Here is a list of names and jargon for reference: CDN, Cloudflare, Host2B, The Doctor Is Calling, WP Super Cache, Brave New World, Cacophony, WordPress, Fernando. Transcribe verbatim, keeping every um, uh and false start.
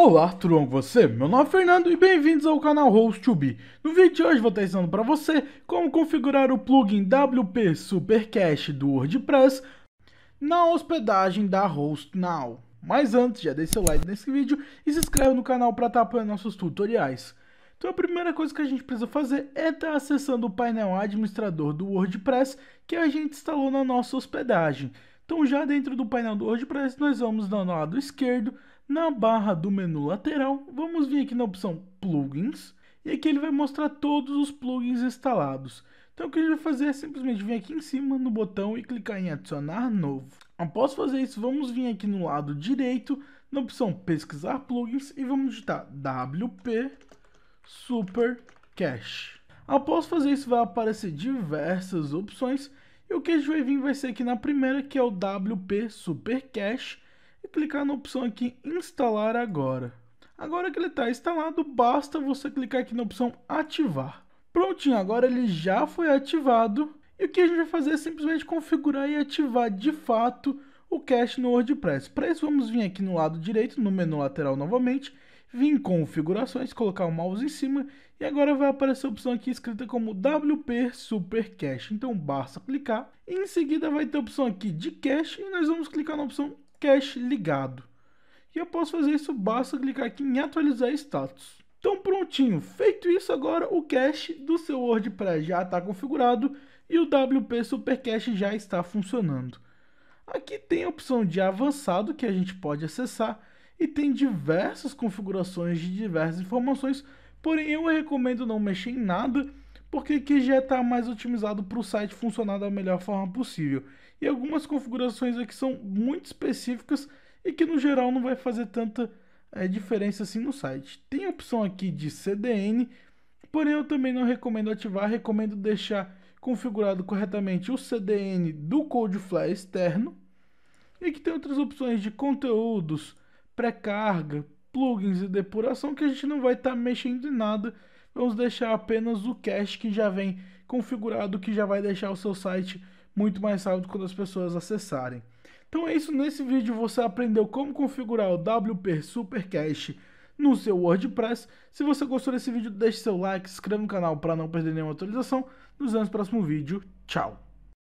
Olá, tudo bom com você? Meu nome é Fernando e bem-vindos ao canal Host to B. No vídeo de hoje vou estar ensinando para você como configurar o plugin W P Super Cache do WordPress na hospedagem da Host dois B. Mas antes, já deixa seu like nesse vídeo e se inscreve no canal para estar apoiando nossos tutoriais. Então a primeira coisa que a gente precisa fazer é estar acessando o painel administrador do WordPress que a gente instalou na nossa hospedagem. Então já dentro do painel do WordPress nós vamos no lado esquerdo, na barra do menu lateral, vamos vir aqui na opção plugins, e aqui ele vai mostrar todos os plugins instalados. Então o que a gente vai fazer é simplesmente vir aqui em cima no botão e clicar em adicionar novo. Após fazer isso, vamos vir aqui no lado direito, na opção pesquisar plugins, e vamos digitar W P Super Cache. Após fazer isso vai aparecer diversas opções, e o que a gente vai vir vai ser aqui na primeira, que é o W P Super Cache, e clicar na opção aqui instalar agora. Agora que ele está instalado, basta você clicar aqui na opção ativar. Prontinho, agora ele já foi ativado. E o que a gente vai fazer é simplesmente configurar e ativar de fato o cache no WordPress. Para isso vamos vir aqui no lado direito, no menu lateral novamente, vir em configurações, colocar o mouse em cima e agora vai aparecer a opção aqui escrita como W P Super Cache. Então basta clicar. E em seguida vai ter a opção aqui de cache e nós vamos clicar na opção cache ligado. E eu posso fazer isso, basta clicar aqui em atualizar status. Então prontinho, feito isso agora o cache do seu WordPress já está configurado e o W P Super Cache já está funcionando. Aqui tem a opção de avançado que a gente pode acessar e tem diversas configurações de diversas informações, porém eu recomendo não mexer em nada, porque aqui já está mais otimizado para o site funcionar da melhor forma possível. E algumas configurações aqui são muito específicas e que no geral não vai fazer tanta é, diferença assim no site. Tem a opção aqui de C D N, porém eu também não recomendo ativar, recomendo deixar configurado corretamente o C D N do Cloudflare externo. E aqui tem outras opções de conteúdos, pré-carga, plugins e depuração que a gente não vai estar tá mexendo em nada. Vamos deixar apenas o cache que já vem configurado, que já vai deixar o seu site muito mais rápido quando as pessoas acessarem. Então é isso, nesse vídeo você aprendeu como configurar o W P Super Cache no seu WordPress. Se você gostou desse vídeo, deixe seu like, se inscreva no canal para não perder nenhuma atualização. Nos vemos no próximo vídeo, tchau!